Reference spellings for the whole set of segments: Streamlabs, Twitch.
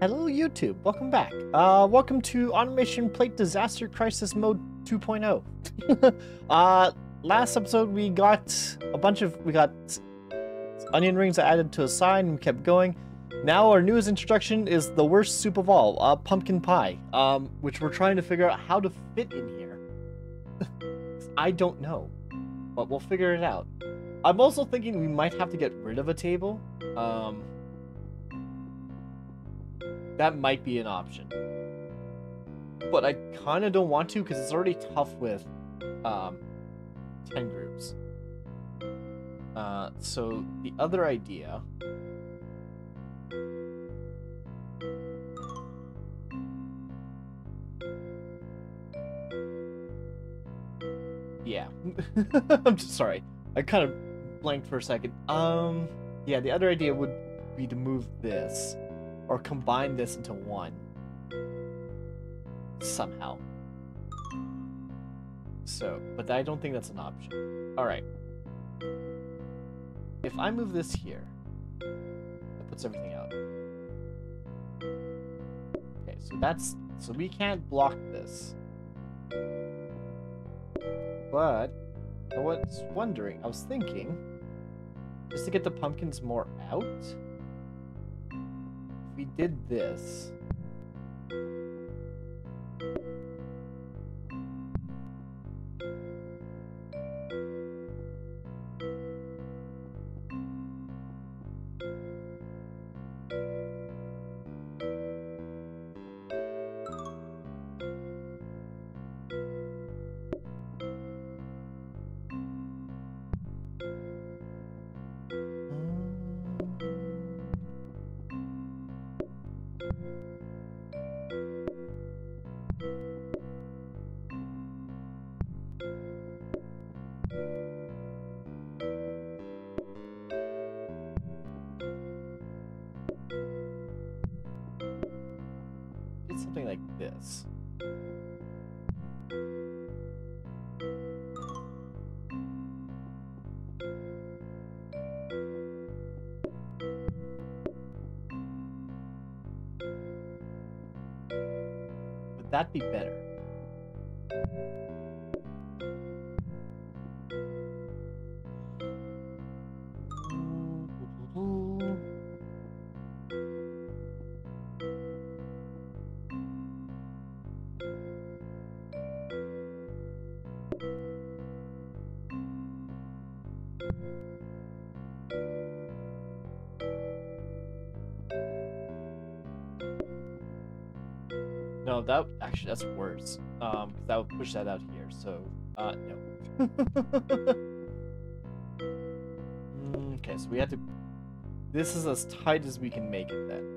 Hello YouTube, welcome back. Welcome to Automation Plate Disaster Crisis Mode 2.0. Last episode we got a bunch of, onion rings added to a sign and we kept going. Now our newest introduction is the worst soup of all, pumpkin pie, which we're trying to figure out how to fit in here. I don't know, but we'll figure it out. I'm also thinking we might have to get rid of a table. That might be an option. But I kind of don't want to because it's already tough with 10 groups. So the other idea... Yeah. I'm just sorry. I kind of blanked for a second. Yeah, the other idea would be to move this. Or combine this into one. Somehow. So, but I don't think that's an option. Alright. If I move this here, that puts everything out. Okay, so that's... So we can't block this. But, I was wondering, I was thinking, just to get the pumpkins more out... We did this. That'd be better. No, that actually that's worse. That would push that out here. So, no. Okay, so we have to. This is as tight as we can make it then.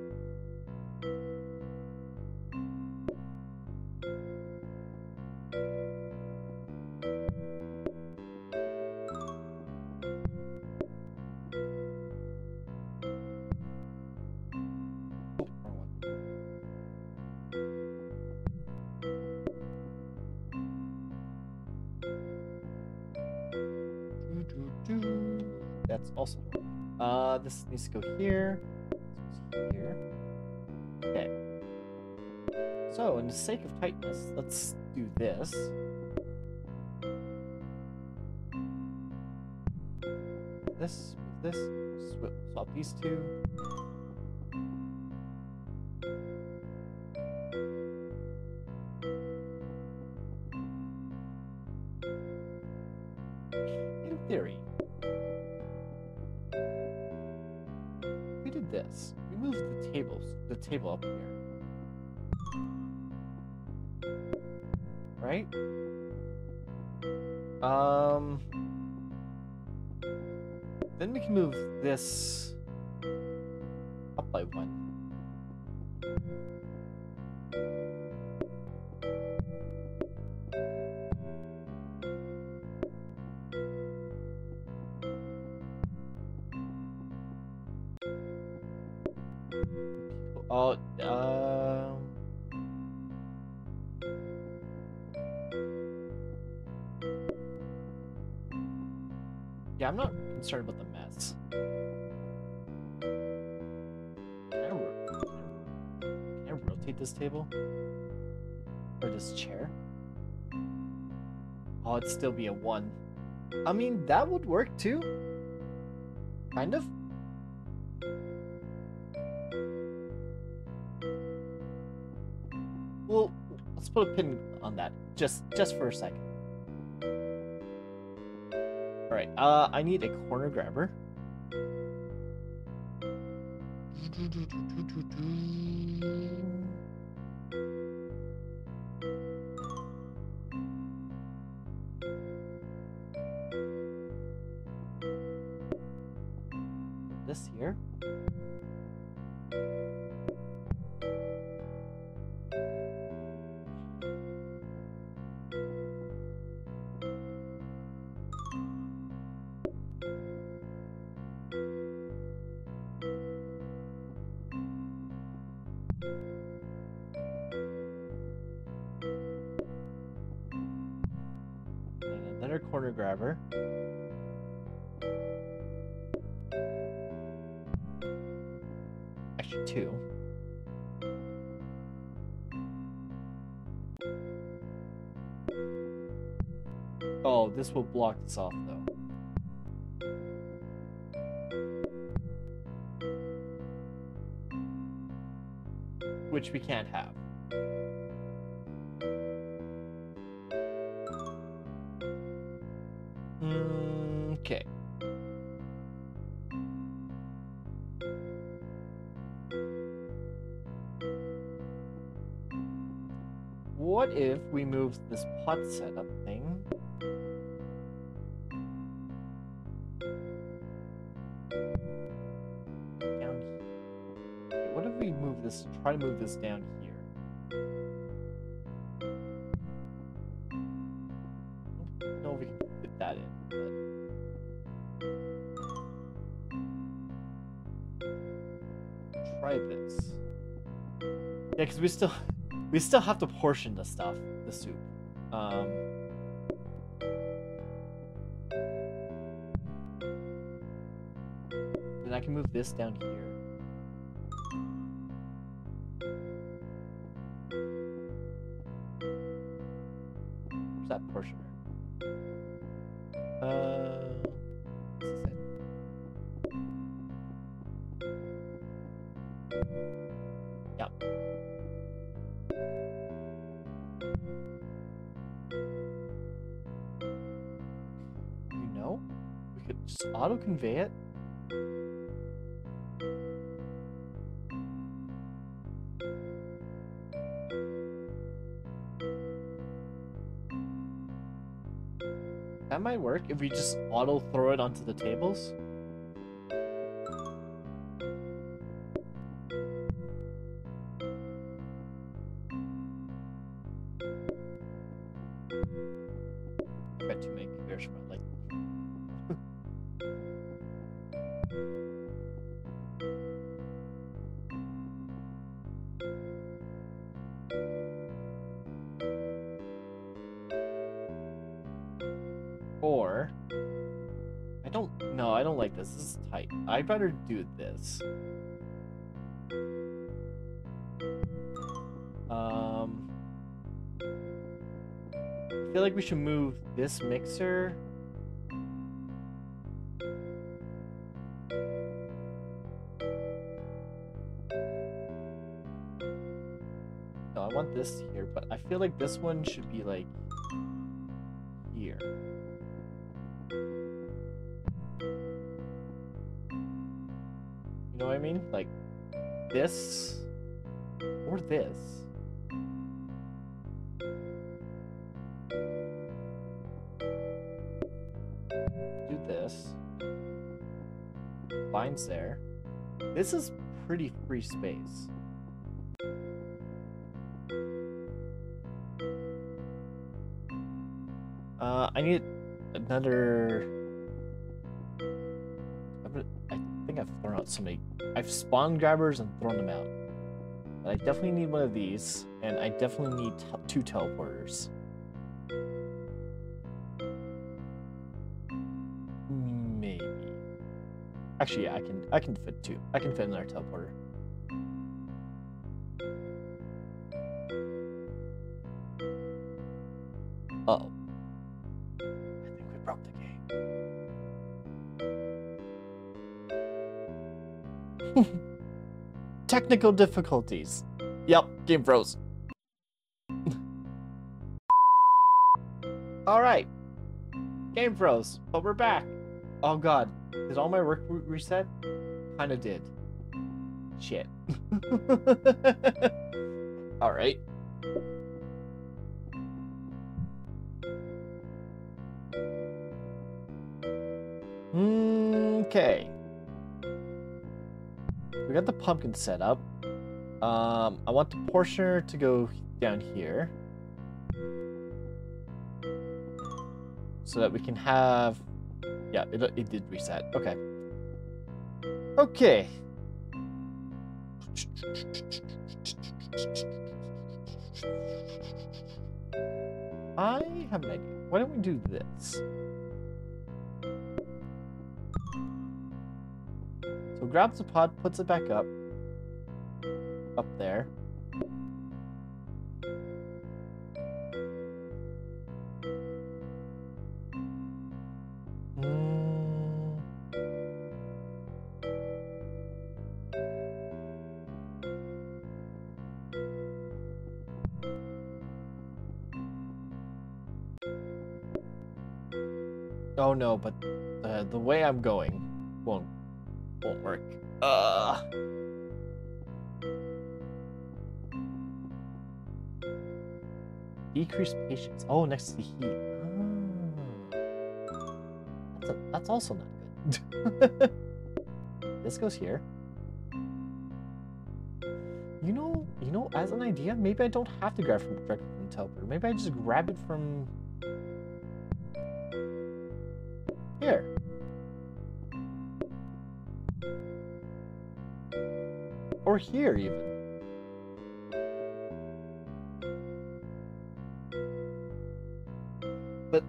This needs to go here. Here. Okay. So, in the sake of tightness, let's do this. This, swap these two. In theory. This. We moved the table up here. Right? Then we can move this up by one. I'm not concerned about the mess. rotate this table? Or this chair? Oh, it'd still be a 1. I mean, that would work too. Kind of. Well, let's put a pin on that. Just for a second. Alright, I need a corner grabber. This here. This will block this off, though. Which we can't have. Okay. What if we move this pot setup thing? Try to move this down here. I don't know if we can fit that in, but try this. Yeah, because we still have to portion the stuff, the soup. Then I can move this down here. Convey it. That might work if we just auto throw it onto the tables. I'd better do this. I feel like we should move this mixer. No, I want this here, but I feel like this one should be like here. I mean, like this or this. Do this. Binds there. This is pretty free space. I need another. I think I've thrown out so many. I've spawned grabbers and thrown them out. But I definitely need one of these, and I definitely need 2 teleporters. Maybe. Actually, yeah, I can fit 2. I can fit another teleporter. Uh-oh. I think we broke the game. Technical difficulties. Yep, game froze. Alright. Game froze, but we're back. Oh god. Did all my work reset? Kinda did. Shit. Alright. Okay. We got the pumpkin set up. I want the portioner to go down here. So that we can have... Yeah, it did reset. Okay. Okay. I have an idea. Why don't we do this? So grabs the pod, puts it back up. Up there. Oh no, but the way I'm going won't work. Decreased patience. Oh, next to the heat. Oh. That's also not good. This goes here. You know, as an idea, maybe I don't have to grab directly from the teleporter. Maybe I just grab it from here. Or here, even. But...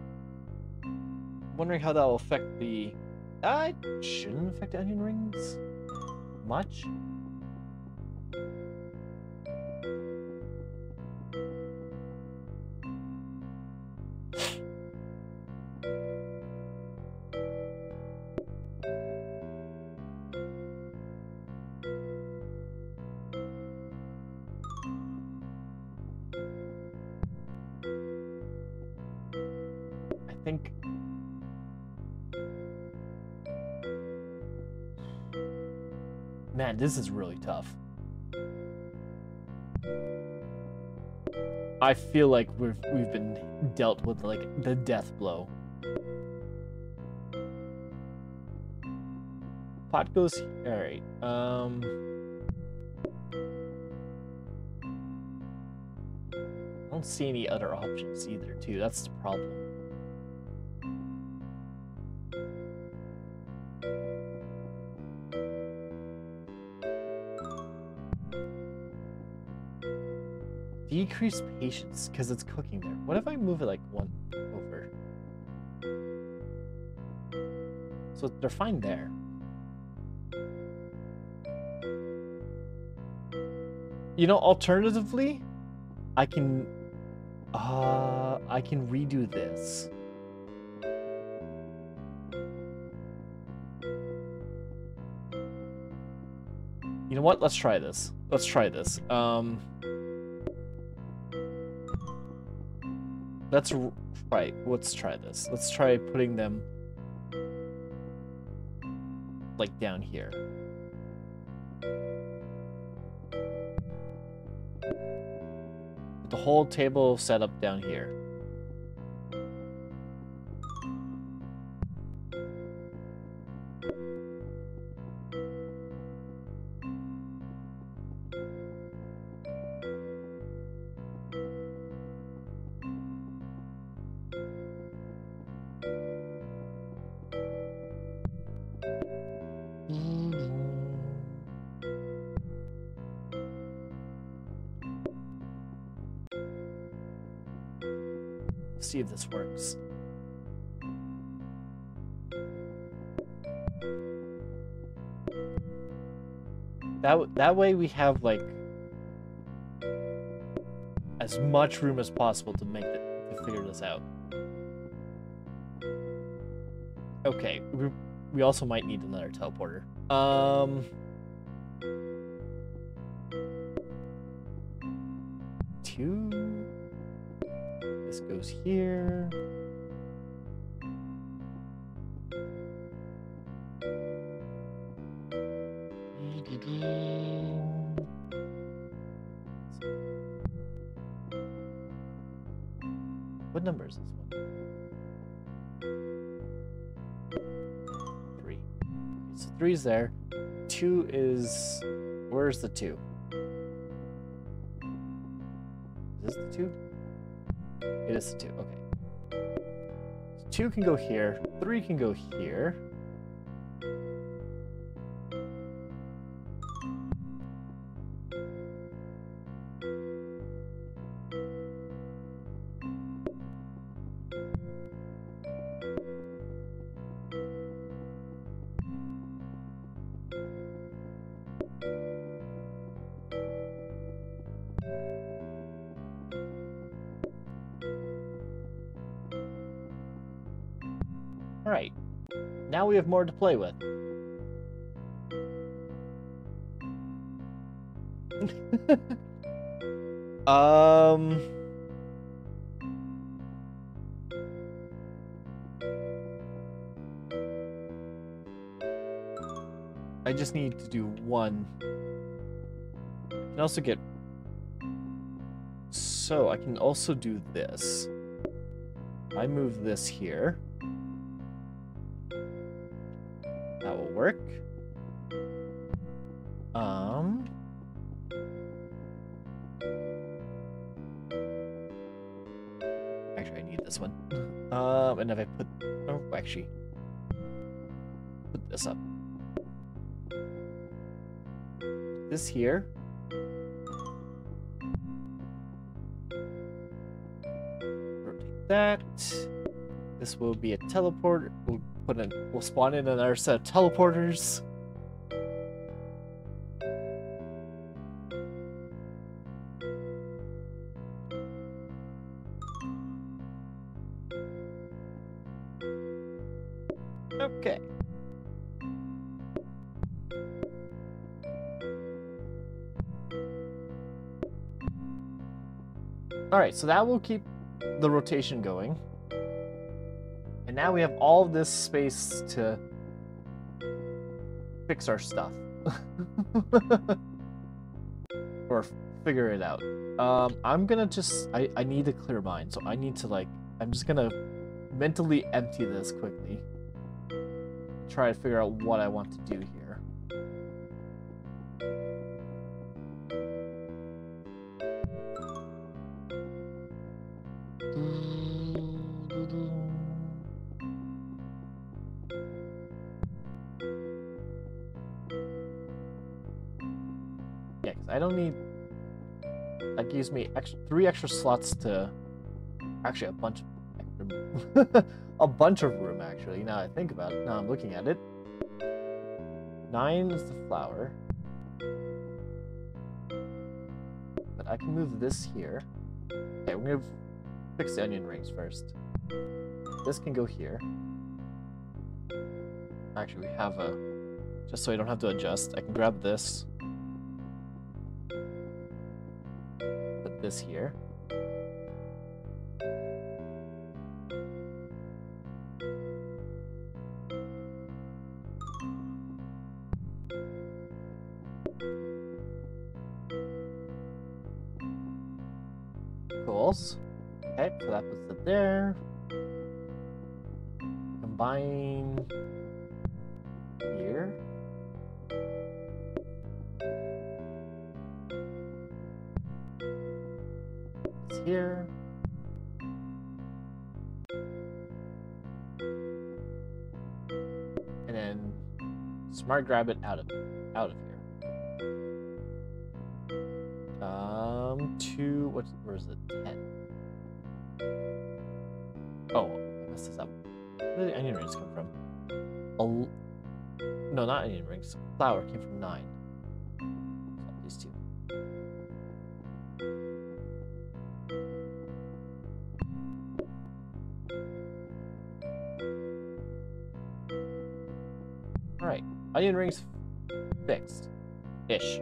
wondering how that will affect the... It shouldn't affect onion rings... much. Man, this is really tough. I feel like we've been dealt with like the death blow. Pot goes, all right. I don't see any other options either, too. That's the problem. Decrease patience because it's cooking there. What if I move it like one over? So they're fine there. You know, alternatively, I can redo this. You know what? Let's try this. Let's try this. That's right. Let's try this. Let's try putting them like down here. The whole table set up down here. See if this works. That way we have like as much room as possible to make it to figure this out. Okay, we also might need another teleporter. Two. This goes here. What number is this one? 3. So 3's there. 2 is... Where's the 2? Is this the 2? It is the 2, okay. So 2 can go here. 3 can go here. 3. We have more to play with. I just need to do one. I can also do this. I move this here. Work. Actually, I need this one. And if I put, oh, actually, put this up. This here. Rotate that. This will be a teleport. We'll spawn in another set of teleporters. Okay. Alright, so that will keep the rotation going. And now we have all this space to fix our stuff. Or figure it out. I'm gonna just... I need to clear mine, so I need to, like... I'm just gonna mentally empty this quickly. Try to figure out what I want to do here. Gives me extra, 3 extra slots to, actually a bunch of extra, a bunch of room actually. Now I think about it. Now I'm looking at it. 9 is the flower, but I can move this here. Okay, we're gonna fix the onion rings first. This can go here. Actually, we have a. Just so I don't have to adjust, I can grab this. This here. Cool. Okay, so that puts it there. Combine here. Here. And then smart grab it out of here. 2 where is it? 10. Oh, I messed this up. Where did the onion rings come from? No, not onion rings. Flour came from 9. These 2. Onion rings fixed. Ish.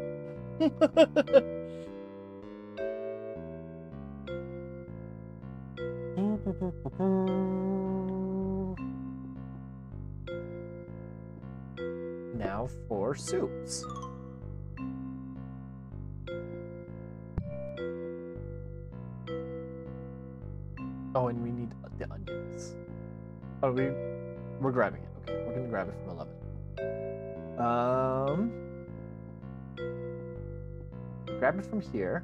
Now for soups. Oh, and we need the onions. Oh, we're grabbing it. Okay, we're gonna grab it from 11. Grab it from here.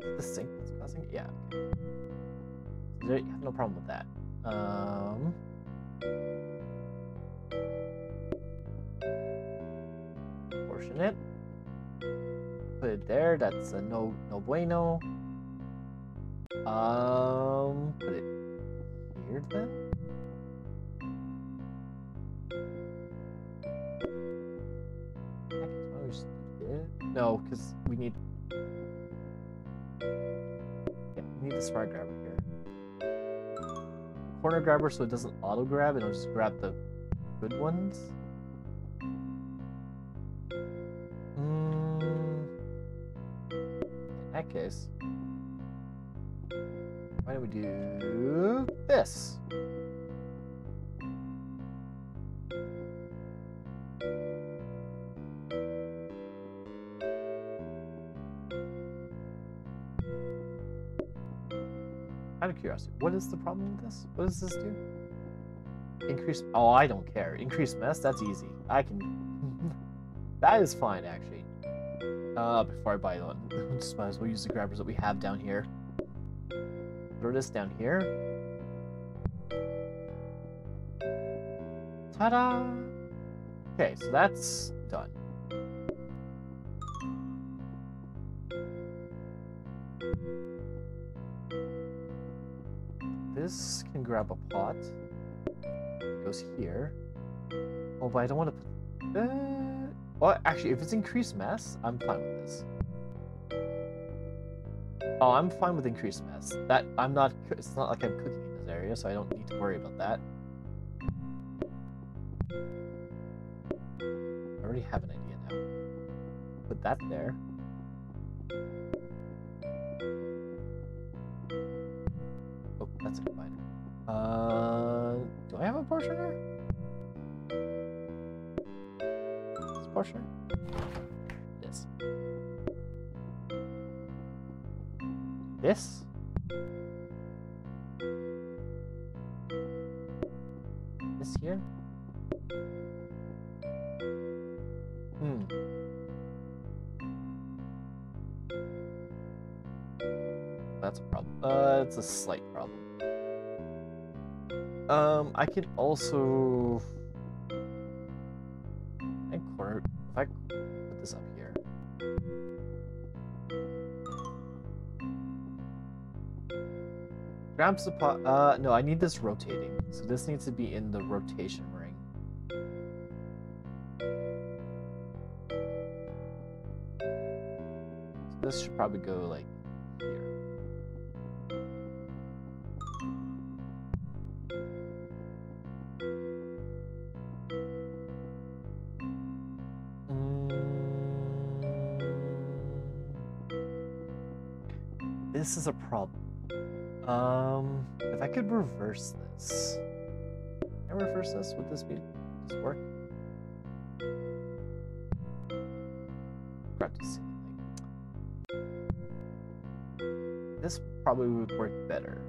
Is the sink that's causing it? Yeah. There, no problem with that. Portion it. Put it there. That's a no bueno. Put it here then. No, because we need. Yeah, we need the smart grabber here. Corner grabber, so it doesn't auto grab. It'll just grab the good ones. In that case. Why don't we do this? Out of curiosity, what is the problem with this? What does this do? Increase. Oh, I don't care. Increase mess? That's easy. I can. That is fine, actually. Before I buy one, just might as well use the grabbers that we have down here. Throw this down here. Ta-da! Okay, so that's done. This can grab a pot. It goes here. Oh, but I don't want to put... well, actually, if it's increased mass, I'm fine with this. Oh, I'm fine with increased mess. That I'm not. It's not like I'm cooking in this area, so I don't need to worry about that. I already have an idea now. Put that there. Oh, that's a combiner. Do I have a portioner? Is it portioner? Yes. This? This here? Hmm. That's a problem. It's a slight problem. I could also... If I put this up here. Grabs the pot. No, I need this rotating. So this needs to be in the rotation ring. So this should probably go like here. This is a problem. If I could reverse this. Can I reverse this? Would this be this work? Grab to see anything. This probably would work better.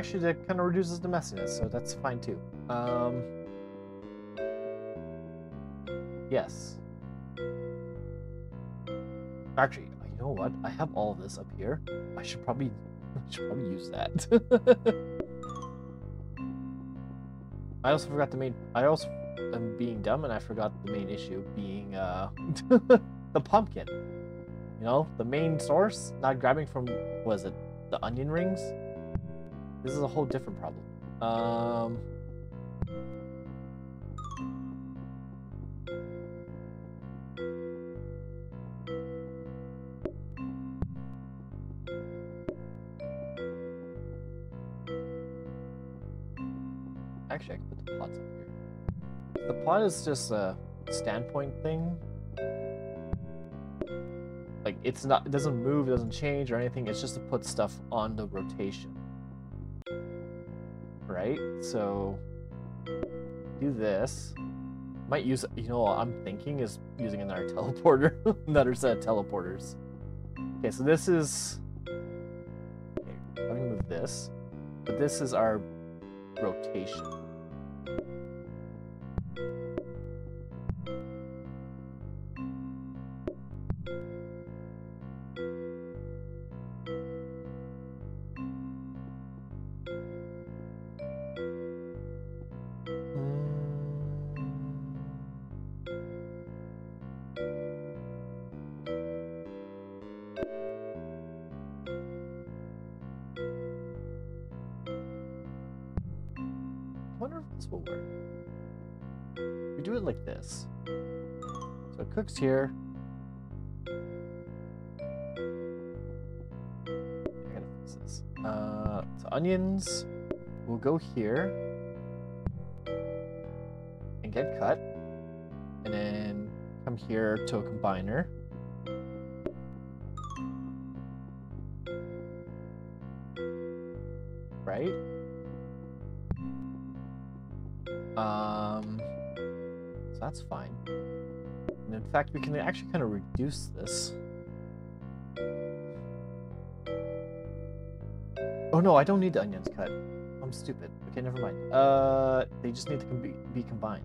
Actually, that kind of reduces the messiness, so that's fine too. Yes. Actually, you know what? I have all this up here. I should probably use that. I also am being dumb, and I forgot the main issue being the pumpkin. You know, the main source, not grabbing from, was it the onion rings? This is a whole different problem. Actually, I can put the pots up here. The pot is just a standpoint thing. Like, it's not, it doesn't move, it doesn't change or anything. It's just to put stuff on the rotation. Right? So, do this. Might use, you know what I'm thinking is using another teleporter. Another set of teleporters. Okay, so this is... okay, I'm gonna move this. But this is our rotation. Here. I gotta fix this. So onions will go here and get cut, and then come here to a combiner. Right? So that's fine. In fact, we can actually kind of reduce this. Oh no, I don't need the onions cut. I'm stupid. Okay, never mind. They just need to be combined.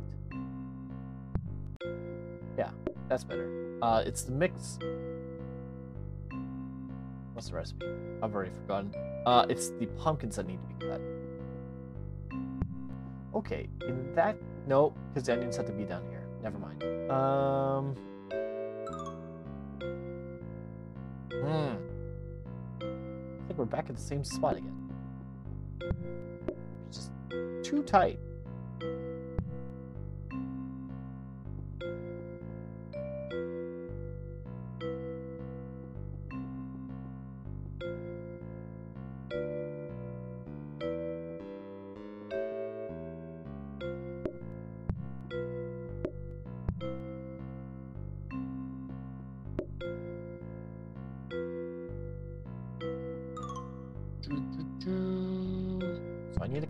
Yeah, that's better. It's the mix. What's the recipe? I've already forgotten. It's the pumpkins that need to be cut. Okay, in that... no, because the onions have to be down here. Never mind. I think we're back at the same spot again. It's just too tight.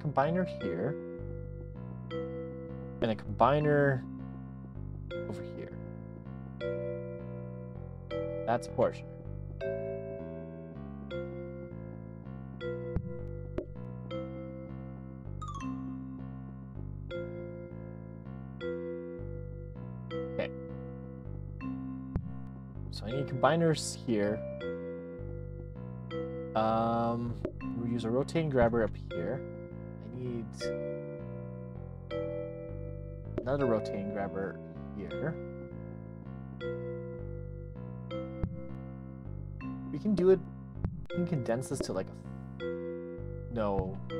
Combiner here and a combiner over here. That's a portion. Okay. So I need combiners here. We use a rotating grabber up here. Another rotating grabber here. We can do it. We can condense this to like a... no. I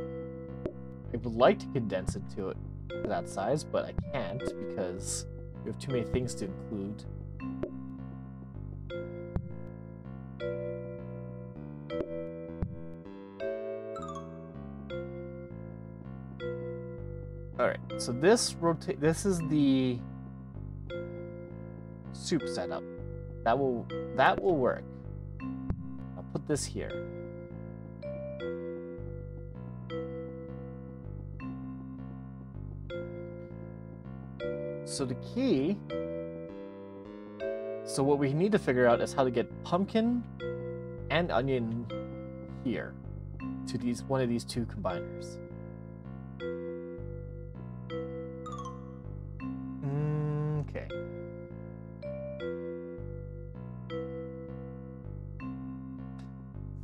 would like to condense it to that size, but I can't because we have too many things to include. So this is the soup setup. That will work. I'll put this here. So the key, so what we need to figure out is how to get pumpkin and onion here to these one of these two combiners.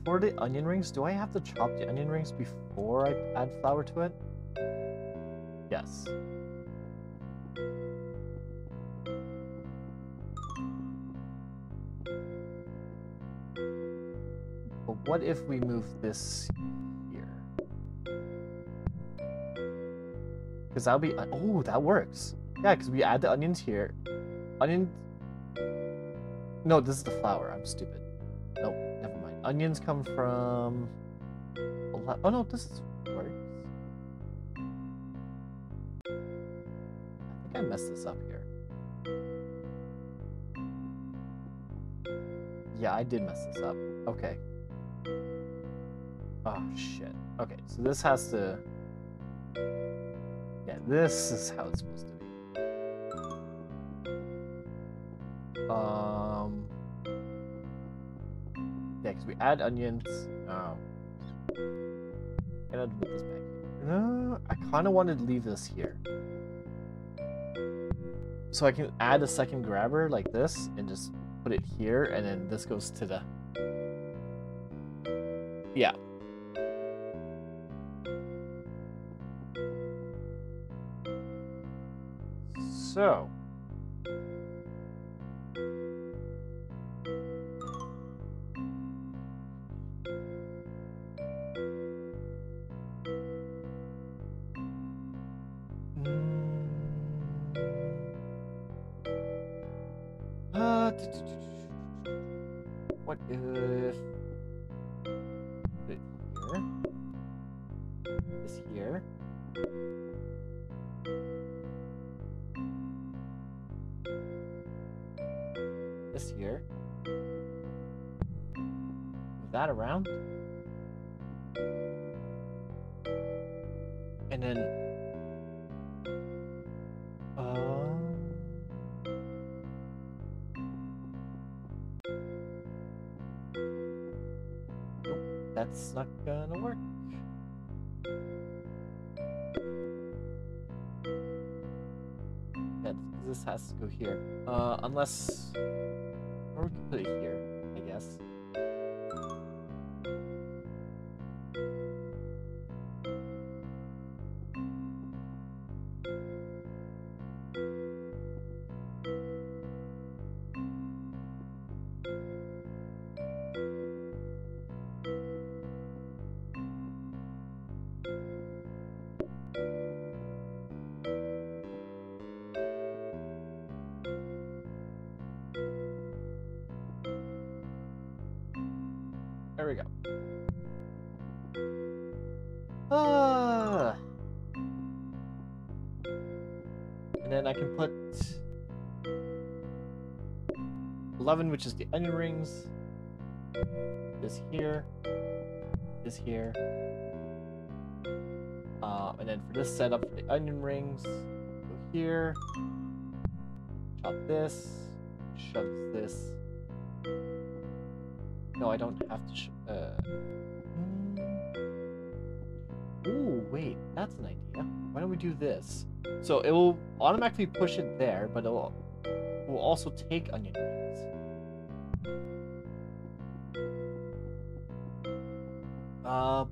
For the onion rings, do I have to chop the onion rings before I add flour to it? Yes. But what if we move this here? Because that'll be... Oh, that works. Yeah, because we add the onions here. Onion... No, this is the flour. I'm stupid. Nope, never mind. Onions come from... Oh no, this is... works. I think I messed this up here. Yeah, I did mess this up. Okay. Oh, shit. Okay, so this has to... Yeah, this is how it's supposed to be. Yeah, because we add onions. And I'll put this back. No, I kind of wanted to leave this here, so I can add a second grabber like this and just put it here, and then this goes to the... Yeah. So. What if... here? This here? This here? Move that around? And then... That's not gonna work. Yeah, this has to go here. Unless... Or we can put it here, I guess. Which is the onion rings, this here, this here, and then for this setup for the onion rings, go here, chop this, shove this. No, I don't have to. Ooh, wait, that's an idea. Why don't we do this? So it will automatically push it there, but it will also take onion rings.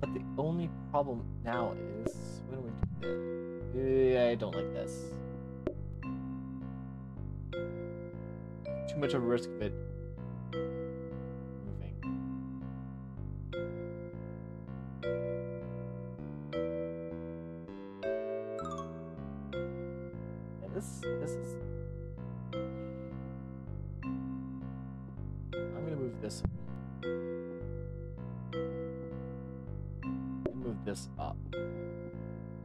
But the only problem now is... What do we do? I don't like this. Too much of a risk of it moving. Yeah, this is... I'm gonna move this away. This up.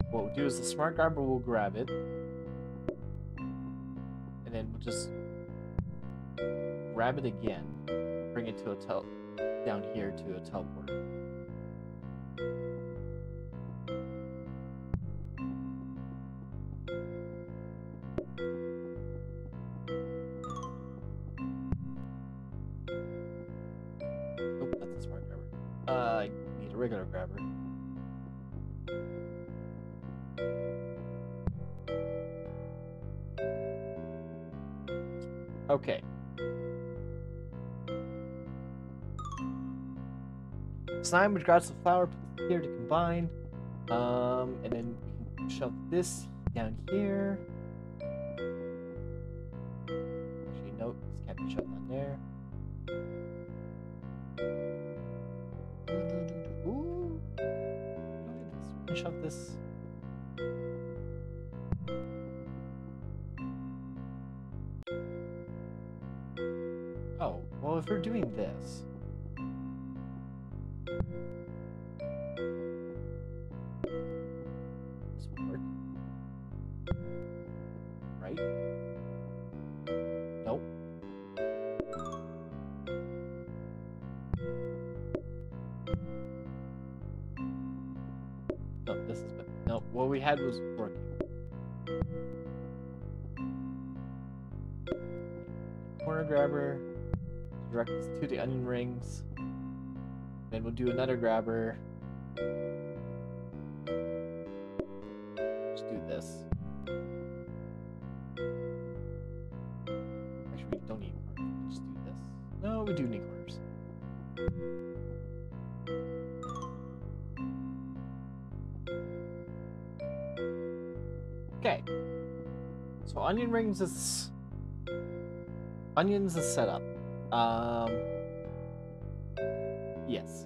What we'll do is the smart grabber will grab it, and then we'll just grab it again, bring it to a tell down here to a teleport. Oh, that's a smart grabber. I need a regular grabber. Okay. slime, which grabs the flower here to combine. And then we can shove this down here. Actually, no, this can't be shoved down there. Ooh. We can shove this. Oh, well, if we're doing this. Had was working. Corner grabber, direct this to the onion rings. Then we'll do another grabber. Let's do this. Actually, we don't need corners. Just do this. No, we do need corners. Okay, so onion rings is set up. Yes.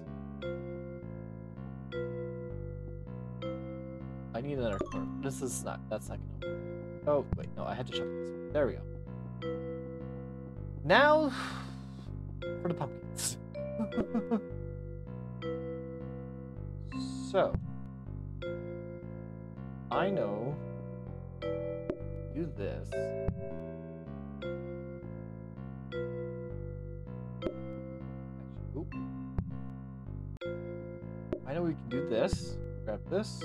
I need another corner. This is not. That's not gonna work. Oh wait, no. I had to shuffle this one. There we go. Now for the pumpkins. So I know. Do this. Actually, oop. I know we can do this. Grab this.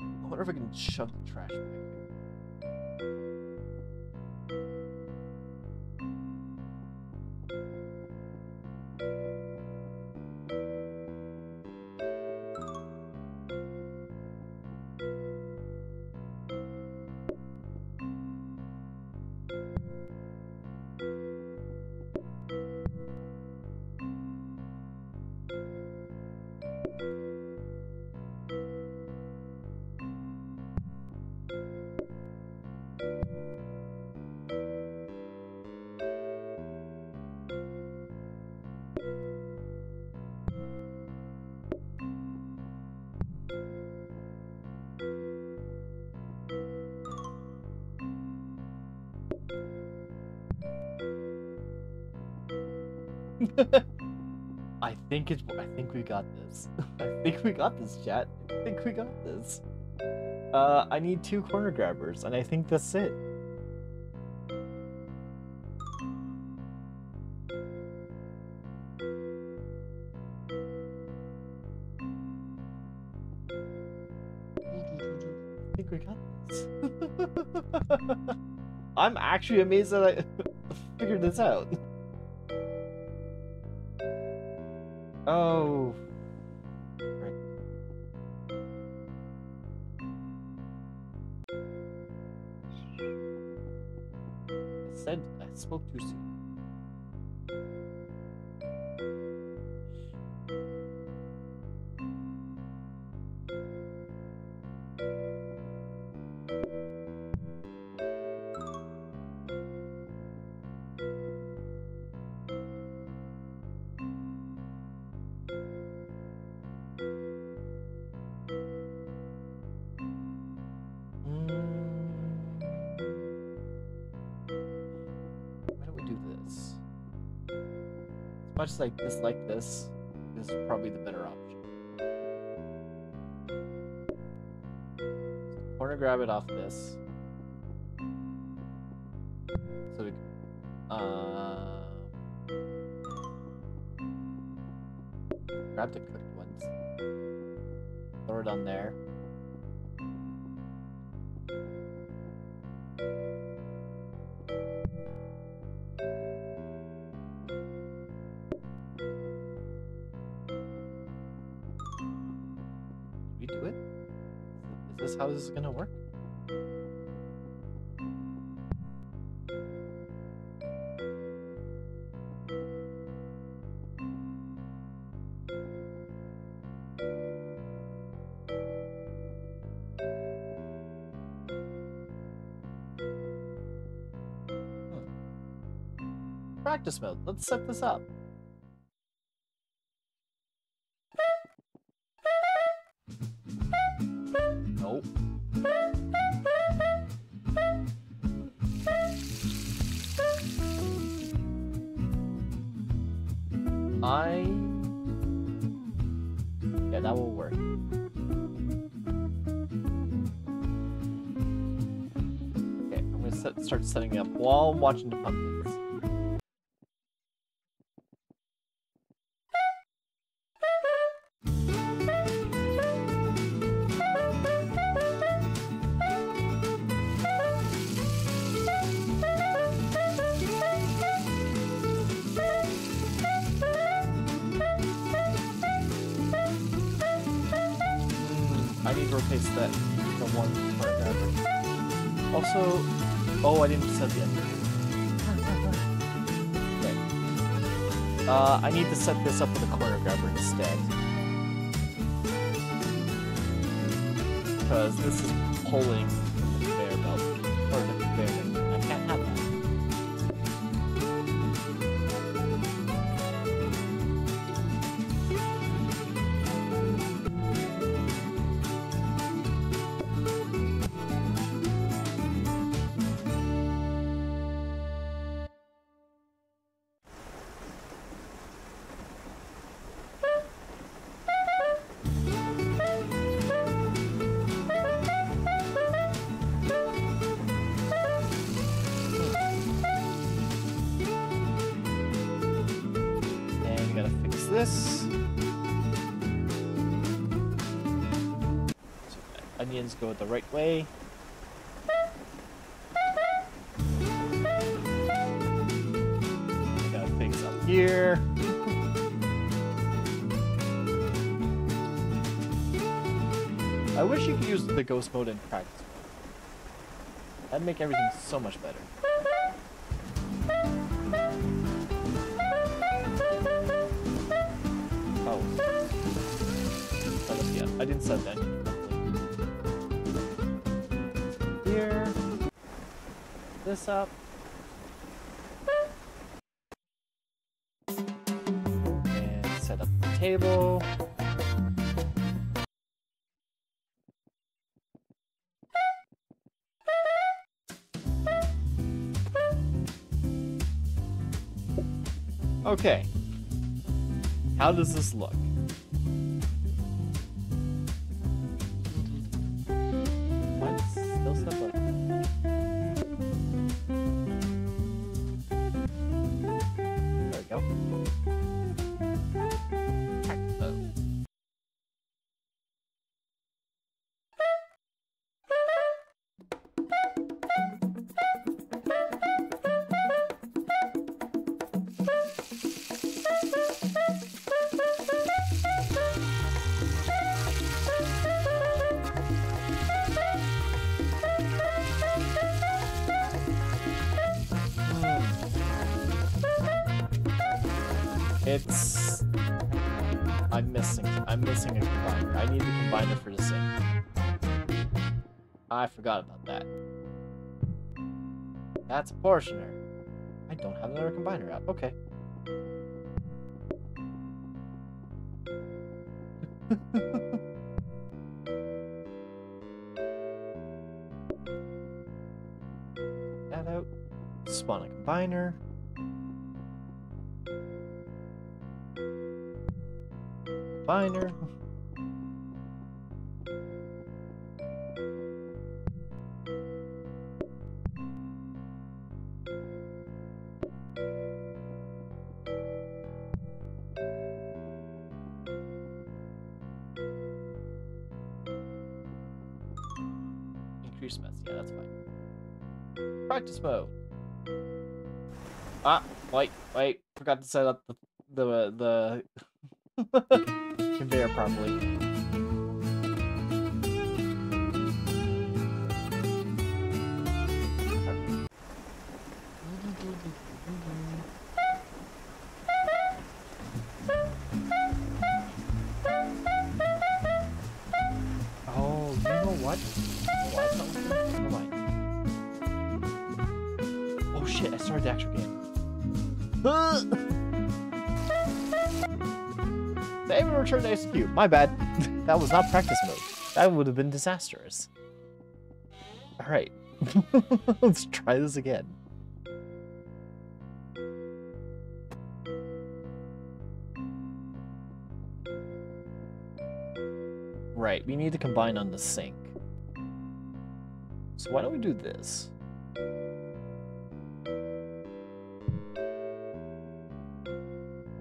I wonder if I can shove the trash back here. I think we got this. I think we got this, chat. I think we got this. I need 2 corner grabbers, and I think that's it. I think we got this. I'm actually amazed that I figured this out. Oh, right. I said I spoke too soon. Much like this is probably the better option. Corner grab it off this. So we grab the cooked ones. Throw it on there. How is this gonna work? practice mode. Let's set this up. Nope. Yeah, that will work. Okay, I'm gonna start setting up while watching the puppets. Also, oh, I didn't set the end. Okay. I need to set this up with a corner grabber instead. Because this is pulling the conveyor belt. Or the conveyor. I can't have go the right way. I got things up here. I wish you could use the ghost mode in practice. That'd make everything so much better. Oh. Yeah, I didn't set that. This up. And set up the table. Okay. How does this look? I'm missing a combiner. I need the combiner for the sink. I forgot about that. That's a portioner. I don't have another combiner out. Okay. That out. Spawn a combiner. Combiner. Increase mess. Yeah, that's fine. Practice mode. Ah, wait. Forgot to set up the conveyor properly. Oh, you know what? Never mind. Oh shit, I started the actual game. They even returned to execute. My bad. That was not practice mode. That would have been disastrous. Alright. Let's try this again. Right, we need to combine on the sync. So why don't we do this?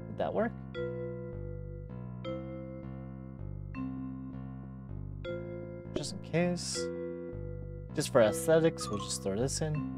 Did that work? Just in case. Just for aesthetics, we'll just throw this in.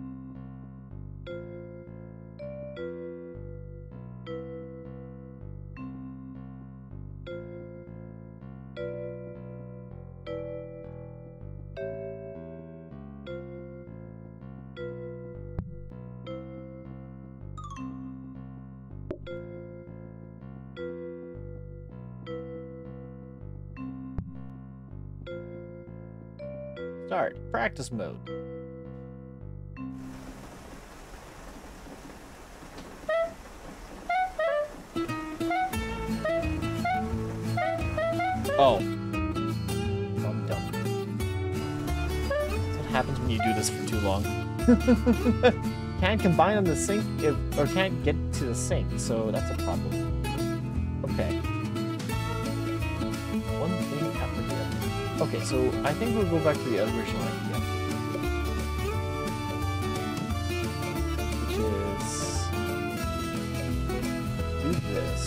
Start practice mode. Oh. I'm dumb. That's what happens when you do this for too long. Can't combine on the sync if, or can't get to the sync, so that's a problem. Okay. Okay, so I think we'll go back to the original idea, which is do this.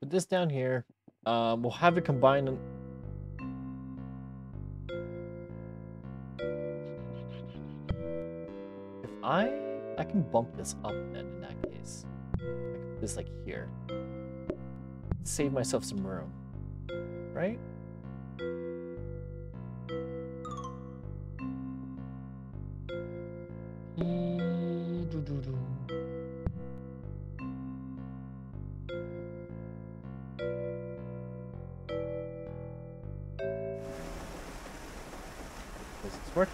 Put this down here. We'll have it combined. I can bump this up then in that case. Like this, like here. Save myself some room. Right? Does this work?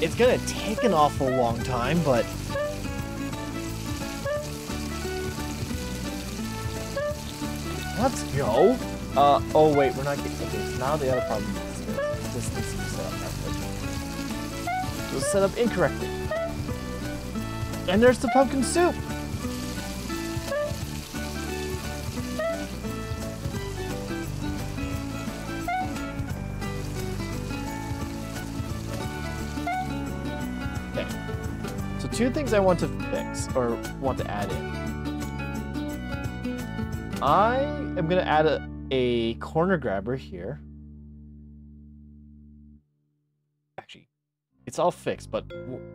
It's gonna take an awful long time, but let's go. Oh wait, we're not getting tickets. Now the other problem is this needs to be set up correctly. It was set up incorrectly. And there's the pumpkin soup! Two things I want to fix, or want to add in. I am gonna add a corner grabber here. Actually, it's all fixed, but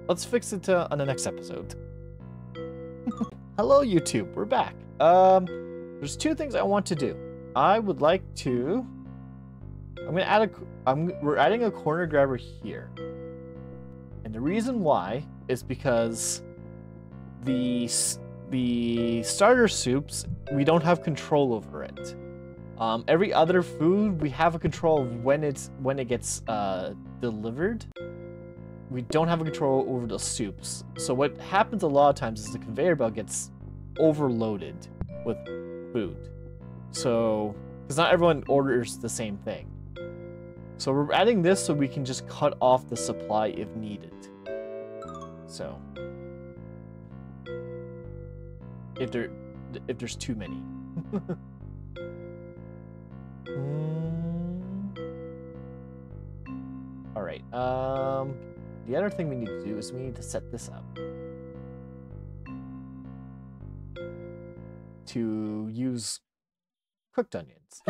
let's fix it on the next episode. Hello, YouTube, we're back. There's two things I want to do. I would like to, we're adding a corner grabber here. And the reason why is because the starter soups, we don't have control over it. Every other food, we have a control of when it gets delivered. We don't have a control over the soups. So what happens a lot of times is the conveyor belt gets overloaded with food. So, because not everyone orders the same thing. So we're adding this so we can just cut off the supply if needed. So if there's too many. All right. The other thing we need to do is we need to set this up to use cooked onions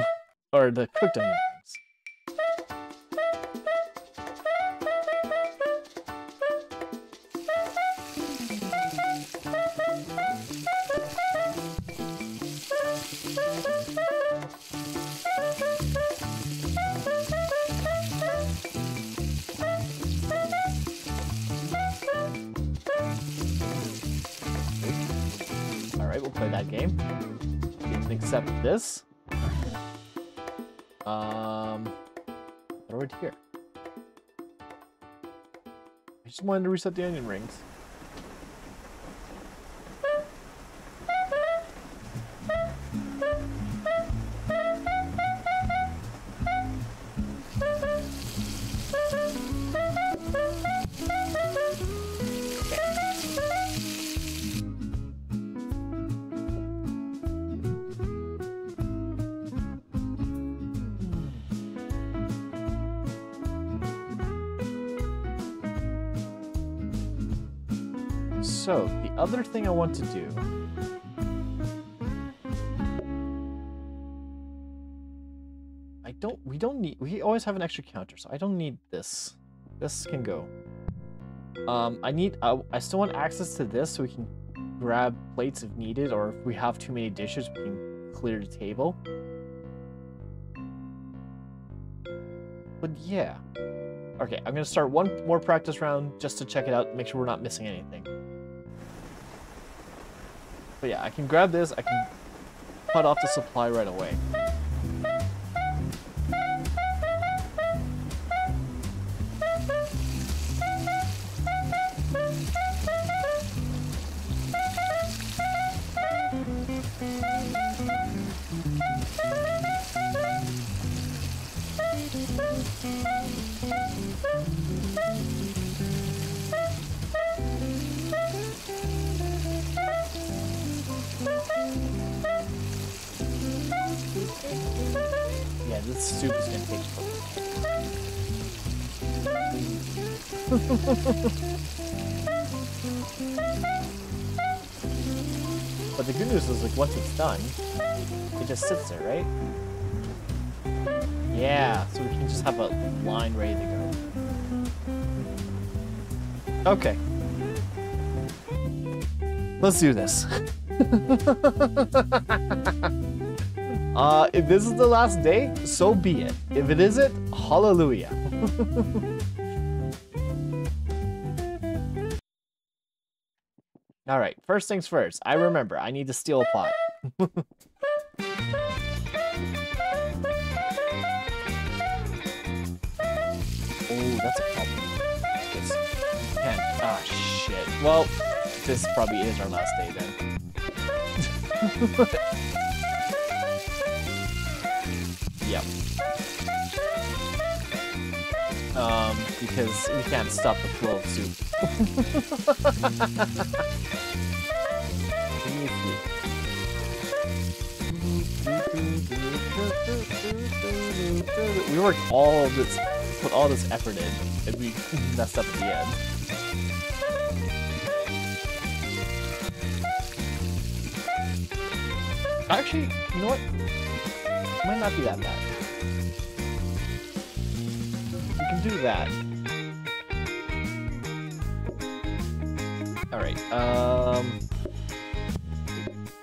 or the cooked onions. We'll play that game. Didn't accept this. What do we do here? I just wanted to reset the onion rings. So, the other thing I want to do... We always have an extra counter, so I don't need this. This can go. I still want access to this so we can grab plates if needed, or if we have too many dishes, we can clear the table. But yeah. Okay, I'm gonna start one more practice round just to check it out, make sure we're not missing anything. But yeah, I can grab this, I can cut off the supply right away. Yeah, this soup is gonna take forever. But the good news is, like, once it's done, it just sits there, right? Yeah, so we can just have a line ready to go. Okay. Let's do this. If this is the last day, so be it. If it isn't, hallelujah. All right, first things first. I remember, I need to steal a pot. Oh, that's a problem. This can't. Ah, shit. Well, this probably is our last day then. Yep. Because we can't stop the flow of soup. We worked all of this, put all this effort in, and we messed up at the end. Actually, you know what? Might not be that bad. We can do that. Alright,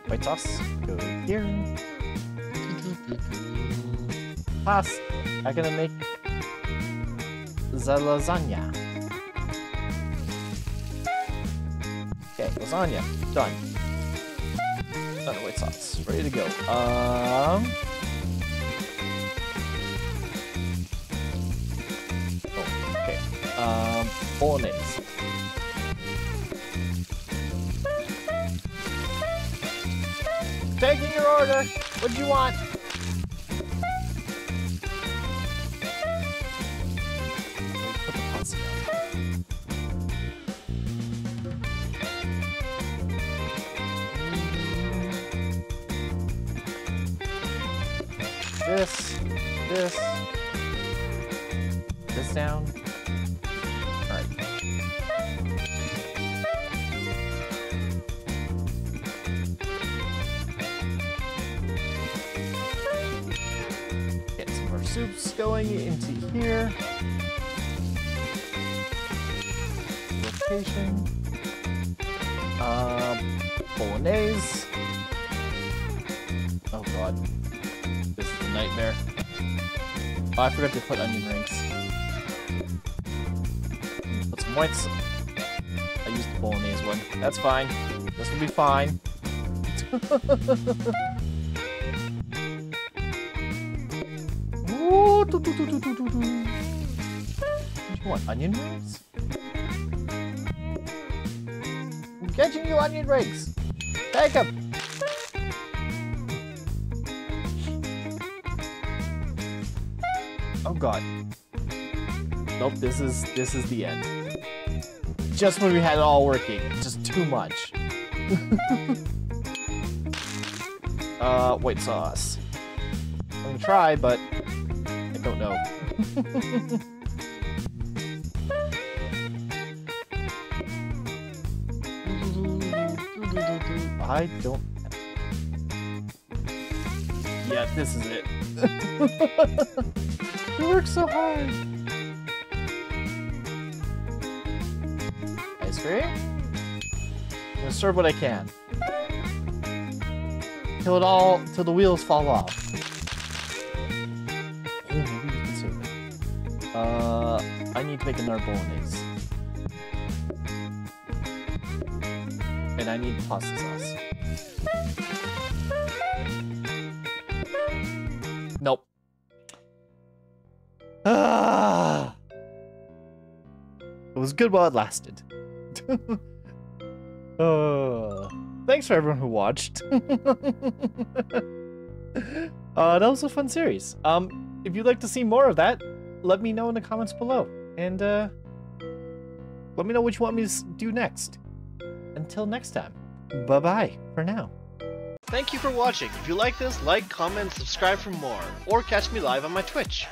white sauce, go here. Pass, I'm gonna make the lasagna. Okay, lasagna, done. Another white sauce, ready to go. Bolognese. Taking your order. What do you want? Put the pasta down. This down. Soup's going into here. Rotation. Bolognese. Oh god. This is a nightmare. Oh, I forgot to put onion rings. Put some whites. I used the bolognese one. That's fine. This will be fine. Ooh, do, do, do, do, do, do, do. What, onion rings? I'm catching you, onion rings! Take them! Oh god. Nope, this is the end. Just when we had it all working. Just too much. White sauce. I'm gonna try, but I don't know. I don't... Yeah, this is it. You work so hard! Ice cream? I'm gonna serve what I can. Till the wheels fall off. Ooh, maybe we can serve it. I need to make another bolognese. And I need pasta sauce. Nope. Ah! It was good while it lasted. Thanks for everyone who watched. That was a fun series. If you'd like to see more of that, let me know in the comments below. And let me know what you want me to do next. Until next time, bye-bye for now. Thank you for watching. If you like this, like, comment, subscribe for more, or catch me live on my Twitch.